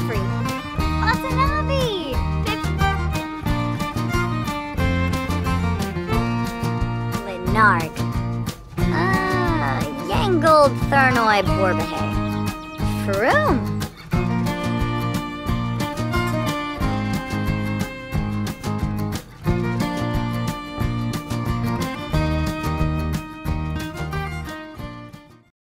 free. Watanabe! Linarg. Yangold Tharnoi Borbehe. Froome!